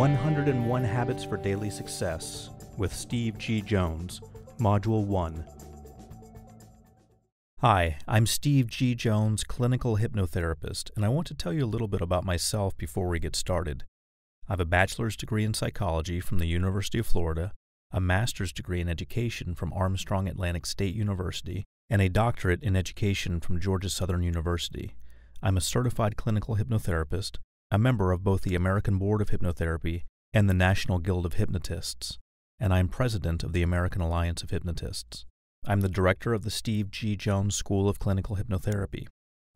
101 Habits for Daily Success with Steve G. Jones, Module 1. Hi, I'm Steve G. Jones, clinical hypnotherapist, and I want to tell you a little bit about myself before we get started. I have a bachelor's degree in psychology from the University of Florida, a master's degree in education from Armstrong Atlantic State University, and a doctorate in education from Georgia Southern University. I'm a certified clinical hypnotherapist, a member of both the American Board of Hypnotherapy and the National Guild of Hypnotists, and I am president of the American Alliance of Hypnotists. I'm the director of the Steve G. Jones School of Clinical Hypnotherapy.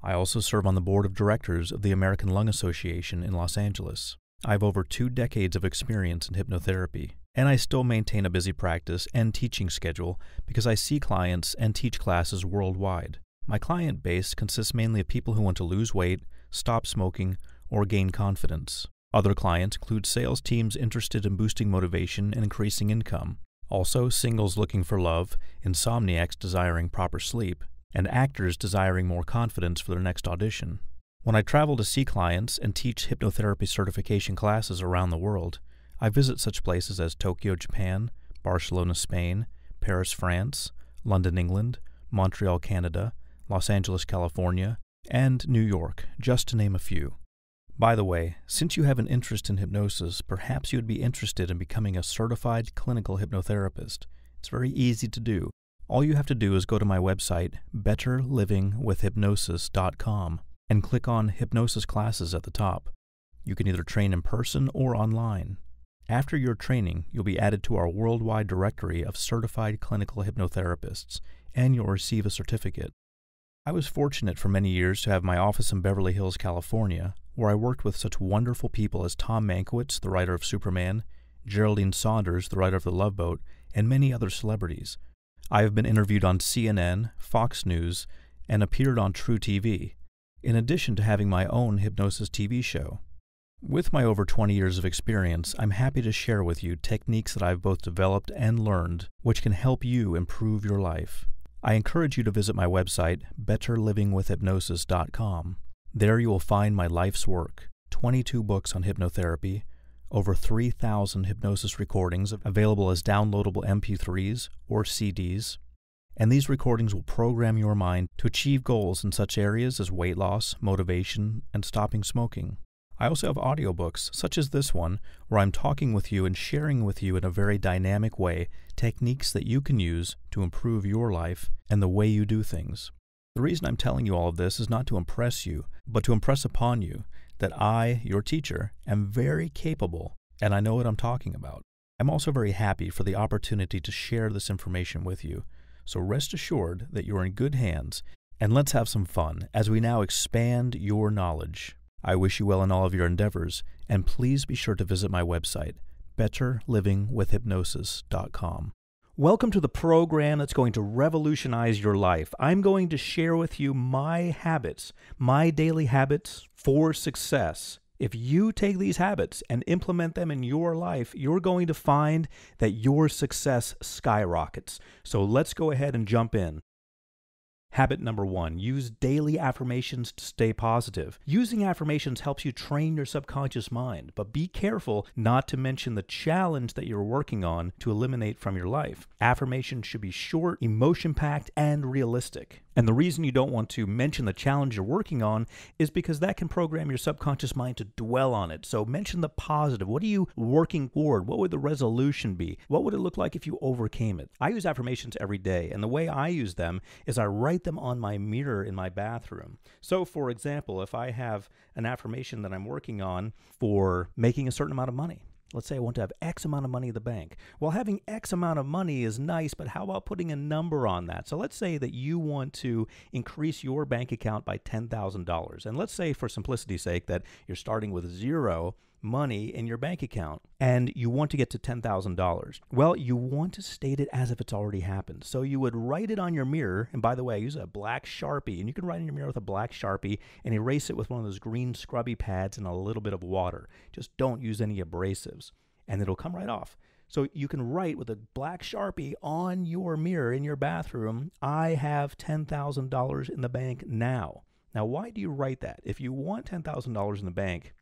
I also serve on the board of directors of the American Lung Association in Los Angeles. I have over 2 decades of experience in hypnotherapy, and I still maintain a busy practice and teaching schedule because I see clients and teach classes worldwide. My client base consists mainly of people who want to lose weight, stop smoking, or gain confidence. Other clients include sales teams interested in boosting motivation and increasing income, also singles looking for love, insomniacs desiring proper sleep, and actors desiring more confidence for their next audition. When I travel to see clients and teach hypnotherapy certification classes around the world, I visit such places as Tokyo, Japan, Barcelona, Spain, Paris, France, London, England, Montreal, Canada, Los Angeles, California, and New York, just to name a few. By the way, since you have an interest in hypnosis, perhaps you would be interested in becoming a certified clinical hypnotherapist. It's very easy to do. All you have to do is go to my website, betterlivingwithhypnosis.com, and click on Hypnosis Classes at the top. You can either train in person or online. After your training, you'll be added to our worldwide directory of certified clinical hypnotherapists, and you'll receive a certificate. I was fortunate for many years to have my office in Beverly Hills, California, where I worked with such wonderful people as Tom Mankiewicz, the writer of Superman, Geraldine Saunders, the writer of The Love Boat, and many other celebrities. I have been interviewed on CNN, Fox News, and appeared on True TV, in addition to having my own hypnosis TV show. With my over 20 years of experience, I'm happy to share with you techniques that I've both developed and learned, which can help you improve your life. I encourage you to visit my website, betterlivingwithhypnosis.com. There you will find my life's work, 22 books on hypnotherapy, over 3,000 hypnosis recordings available as downloadable MP3s or CDs, and these recordings will program your mind to achieve goals in such areas as weight loss, motivation, and stopping smoking. I also have audiobooks, such as this one, where I'm talking with you and sharing with you in a very dynamic way techniques that you can use to improve your life and the way you do things. The reason I'm telling you all of this is not to impress you, but to impress upon you that I, your teacher, am very capable and I know what I'm talking about. I'm also very happy for the opportunity to share this information with you, so rest assured that you're in good hands, and let's have some fun as we now expand your knowledge. I wish you well in all of your endeavors, and please be sure to visit my website, betterlivingwithhypnosis.com. Welcome to the program that's going to revolutionize your life. I'm going to share with you my habits, my daily habits for success. If you take these habits and implement them in your life, you're going to find that your success skyrockets. So let's go ahead and jump in. Habit number 1, use daily affirmations to stay positive. Using affirmations helps you train your subconscious mind, but be careful not to mention the challenge that you're working on to eliminate from your life. Affirmations should be short, emotion-packed, and realistic. And the reason you don't want to mention the challenge you're working on is because that can program your subconscious mind to dwell on it. So mention the positive. What are you working toward? What would the resolution be? What would it look like if you overcame it? I use affirmations every day, and the way I use them is I write them on my mirror in my bathroom. So, for example, if I have an affirmation that I'm working on for making a certain amount of money, let's say I want to have X amount of money in the bank. Well, having X amount of money is nice, but how about putting a number on that? So let's say that you want to increase your bank account by $10,000. And let's say, for simplicity's sake, that you're starting with zero money in your bank account and you want to get to $10,000. Well, you want to state it as if it's already happened. So you would write it on your mirror. And by the way, I use a black Sharpie, and you can write in your mirror with a black Sharpie and erase it with one of those green scrubby pads and a little bit of water. Just don't use any abrasives and it'll come right off. So you can write with a black Sharpie on your mirror in your bathroom, I have $10,000 in the bank now. Now, why do you write that? If you want $10,000 in the bank,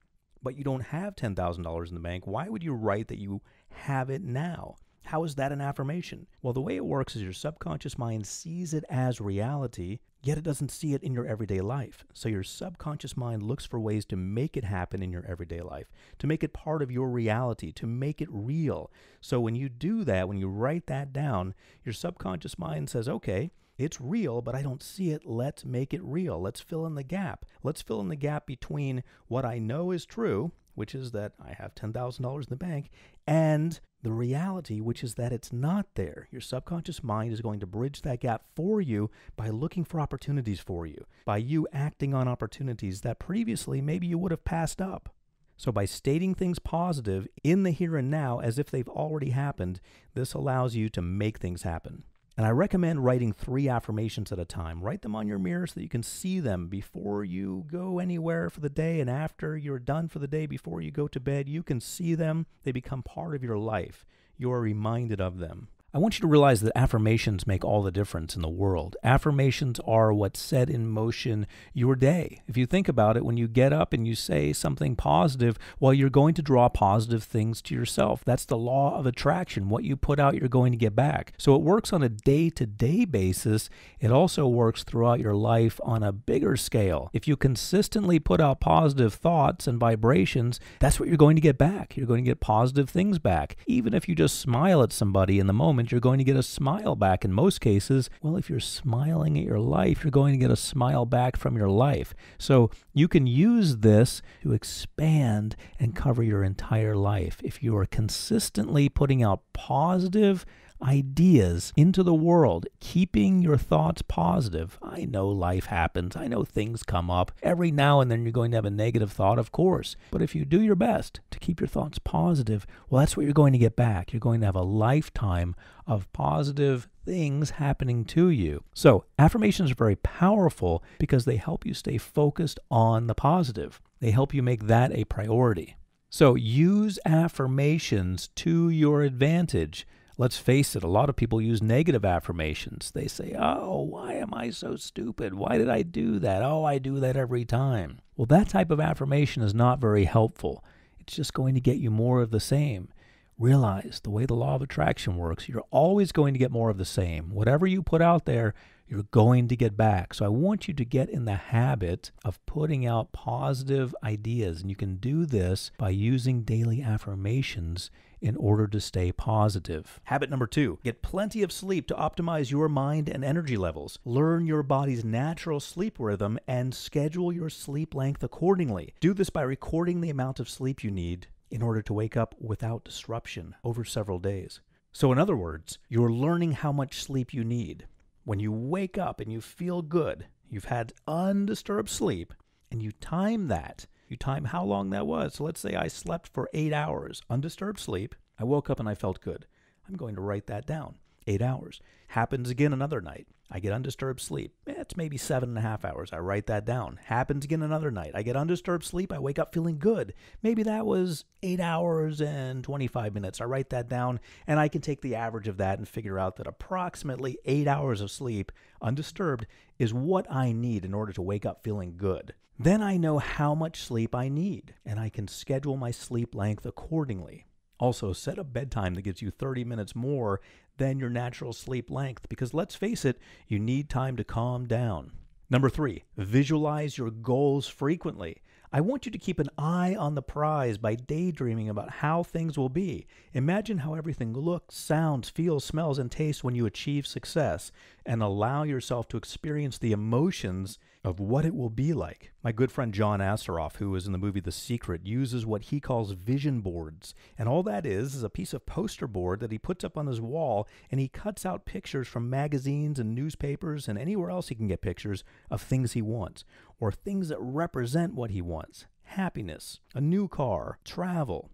but you don't have $10,000 in the bank, why would you write that you have it now? How is that an affirmation? Well, the way it works is your subconscious mind sees it as reality, yet it doesn't see it in your everyday life. So your subconscious mind looks for ways to make it happen in your everyday life, to make it part of your reality, to make it real. So when you do that, when you write that down, your subconscious mind says, okay, it's real, but I don't see it. Let's make it real. Let's fill in the gap. Let's fill in the gap between what I know is true, which is that I have $10,000 in the bank, and the reality, which is that it's not there. Your subconscious mind is going to bridge that gap for you by looking for opportunities for you, by you acting on opportunities that previously maybe you would have passed up. So by stating things positive in the here and now as if they've already happened, this allows you to make things happen. And I recommend writing 3 affirmations at a time. Write them on your mirror so that you can see them before you go anywhere for the day, and after you're done for the day, before you go to bed, you can see them. They become part of your life. You are reminded of them. I want you to realize that affirmations make all the difference in the world. Affirmations are what set in motion your day. If you think about it, when you get up and you say something positive, well, you're going to draw positive things to yourself. That's the law of attraction. What you put out, you're going to get back. So it works on a day-to-day basis. It also works throughout your life on a bigger scale. If you consistently put out positive thoughts and vibrations, that's what you're going to get back. You're going to get positive things back. Even if you just smile at somebody in the moment, you're going to get a smile back in most cases. Well, if you're smiling at your life, you're going to get a smile back from your life. So you can use this to expand and cover your entire life. If you are consistently putting out positive ideas into the world, keeping your thoughts positive. I know life happens. I know things come up. Every now and then you're going to have a negative thought, of course. But if you do your best to keep your thoughts positive, well, that's what you're going to get back. You're going to have a lifetime of positive things happening to you. So affirmations are very powerful because they help you stay focused on the positive. They help you make that a priority. So use affirmations to your advantage. Let's face it, a lot of people use negative affirmations. They say, oh, why am I so stupid? Why did I do that? Oh, I do that every time. Well, that type of affirmation is not very helpful. It's just going to get you more of the same. Realize the way the law of attraction works, you're always going to get more of the same. Whatever you put out there, you're going to get back. So I want you to get in the habit of putting out positive ideas. And you can do this by using daily affirmations in order to stay positive. Habit number 2, get plenty of sleep to optimize your mind and energy levels. Learn your body's natural sleep rhythm and schedule your sleep length accordingly. Do this by recording the amount of sleep you need in order to wake up without disruption over several days. So in other words, you're learning how much sleep you need. When you wake up and you feel good, you've had undisturbed sleep, and you time that. You time how long that was. So let's say I slept for 8 hours, undisturbed sleep. I woke up and I felt good. I'm going to write that down. 8 hours. Happens again another night. I get undisturbed sleep. It's maybe 7.5 hours. I write that down. Happens again another night. I get undisturbed sleep. I wake up feeling good. Maybe that was 8 hours and 25 minutes. I write that down, and I can take the average of that and figure out that approximately 8 hours of sleep undisturbed is what I need in order to wake up feeling good. Then I know how much sleep I need, and I can schedule my sleep length accordingly. Also, set a bedtime that gives you 30 minutes more than your natural sleep length, because let's face it, you need time to calm down. Number 3, visualize your goals frequently. I want you to keep an eye on the prize by daydreaming about how things will be. Imagine how everything looks, sounds, feels, smells, and tastes when you achieve success, and allow yourself to experience the emotions of what it will be like. My good friend John Assaraf, who is in the movie The Secret, uses what he calls vision boards. And all that is a piece of poster board that he puts up on his wall, and he cuts out pictures from magazines and newspapers and anywhere else he can get pictures of things he wants, or things that represent what he wants. Happiness, a new car, travel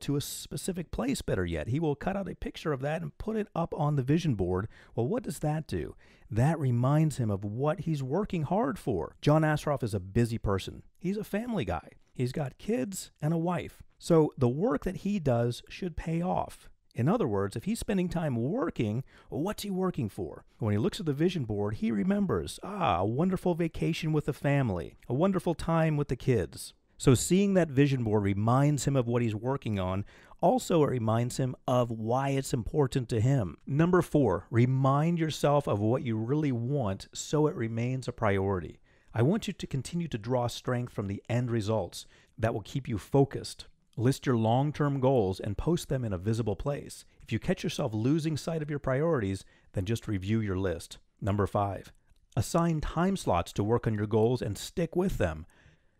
to a specific place, better yet. He will cut out a picture of that and put it up on the vision board. Well, what does that do? That reminds him of what he's working hard for. John Assaraf is a busy person. He's a family guy. He's got kids and a wife. So the work that he does should pay off. In other words, if he's spending time working, what's he working for? When he looks at the vision board, he remembers, a wonderful vacation with the family, a wonderful time with the kids. So seeing that vision board reminds him of what he's working on. Also, it reminds him of why it's important to him. Number four, remind yourself of what you really want so it remains a priority. I want you to continue to draw strength from the end results that will keep you focused. List your long-term goals and post them in a visible place. If you catch yourself losing sight of your priorities, then just review your list. Number five, assign time slots to work on your goals and stick with them.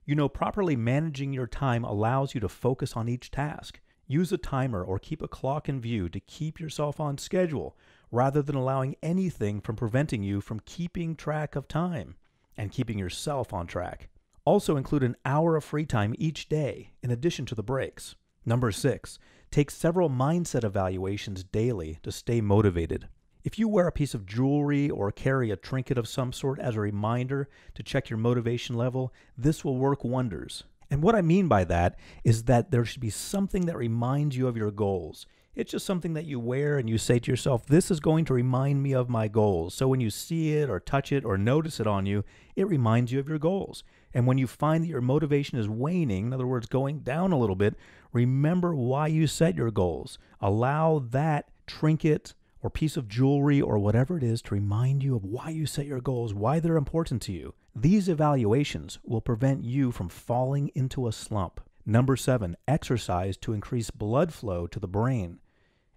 You know, properly managing your time allows you to focus on each task. Use a timer or keep a clock in view to keep yourself on schedule rather than allowing anything from preventing you from keeping track of time and keeping yourself on track. Also include an hour of free time each day in addition to the breaks. Number six, take several mindset evaluations daily to stay motivated. If you wear a piece of jewelry or carry a trinket of some sort as a reminder to check your motivation level, this will work wonders. And what I mean by that is that there should be something that reminds you of your goals. It's just something that you wear and you say to yourself, this is going to remind me of my goals. So when you see it or touch it or notice it on you, it reminds you of your goals. And when you find that your motivation is waning, in other words, going down a little bit, remember why you set your goals. Allow that trinket or piece of jewelry or whatever it is to remind you of why you set your goals, why they're important to you. These evaluations will prevent you from falling into a slump. Number seven, exercise to increase blood flow to the brain.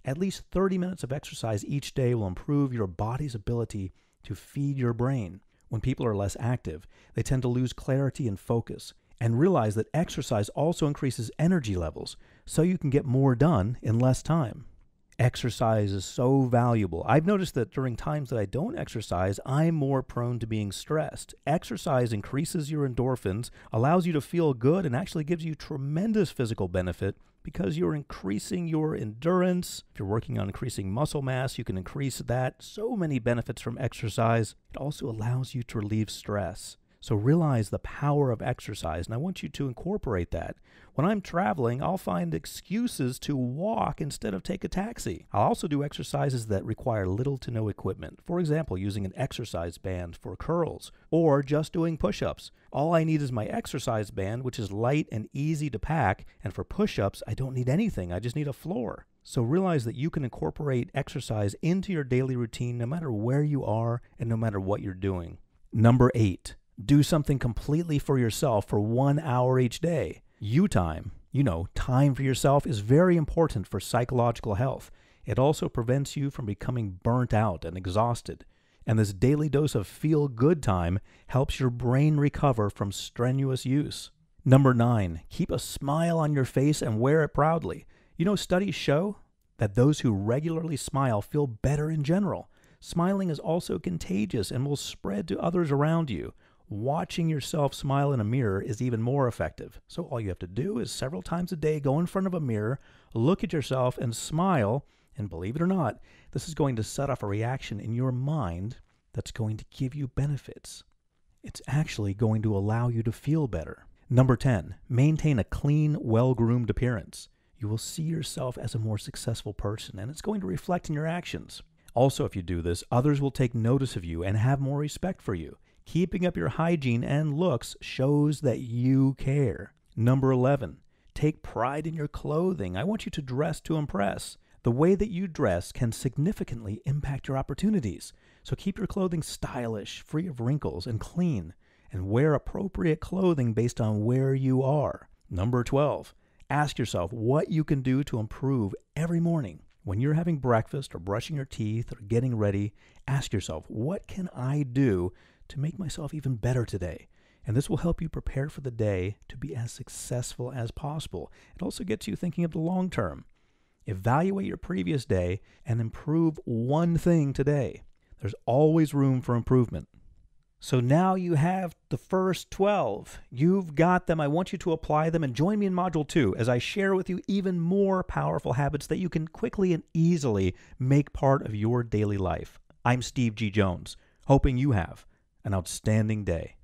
At least 30 minutes of exercise each day will improve your body's ability to feed your brain. When people are less active, they tend to lose clarity and focus, and realize that exercise also increases energy levels, so you can get more done in less time. Exercise is so valuable. I've noticed that during times that I don't exercise, I'm more prone to being stressed. Exercise increases your endorphins, allows you to feel good, and actually gives you tremendous physical benefit because you're increasing your endurance. If you're working on increasing muscle mass, you can increase that. So many benefits from exercise. It also allows you to relieve stress. So realize the power of exercise, and I want you to incorporate that. When I'm traveling, I'll find excuses to walk instead of take a taxi. I'll also do exercises that require little to no equipment. For example, using an exercise band for curls or just doing push-ups. All I need is my exercise band, which is light and easy to pack, and for push-ups, I don't need anything. I just need a floor. So realize that you can incorporate exercise into your daily routine no matter where you are and no matter what you're doing. Number eight. Do something completely for yourself for 1 hour each day. You time, you know, time for yourself is very important for psychological health. It also prevents you from becoming burnt out and exhausted. And this daily dose of feel-good time helps your brain recover from strenuous use. Number nine, keep a smile on your face and wear it proudly. You know, studies show that those who regularly smile feel better in general. Smiling is also contagious and will spread to others around you. Watching yourself smile in a mirror is even more effective. So all you have to do is several times a day, go in front of a mirror, look at yourself and smile. And believe it or not, this is going to set off a reaction in your mind that's going to give you benefits. It's actually going to allow you to feel better. Number 10, maintain a clean, well-groomed appearance. You will see yourself as a more successful person, and it's going to reflect in your actions. Also, if you do this, others will take notice of you and have more respect for you. Keeping up your hygiene and looks shows that you care. Number 11, take pride in your clothing. I want you to dress to impress. The way that you dress can significantly impact your opportunities. So keep your clothing stylish, free of wrinkles, and clean, and wear appropriate clothing based on where you are. Number 12, ask yourself what you can do to improve every morning. When you're having breakfast or brushing your teeth or getting ready, ask yourself, what can I do to make myself even better today? And this will help you prepare for the day to be as successful as possible. It also gets you thinking of the long term. Evaluate your previous day and improve one thing today. There's always room for improvement. So now you have the first 12. You've got them. I want you to apply them and join me in Module 2 as I share with you even more powerful habits that you can quickly and easily make part of your daily life. I'm Steve G. Jones, hoping you have an outstanding day.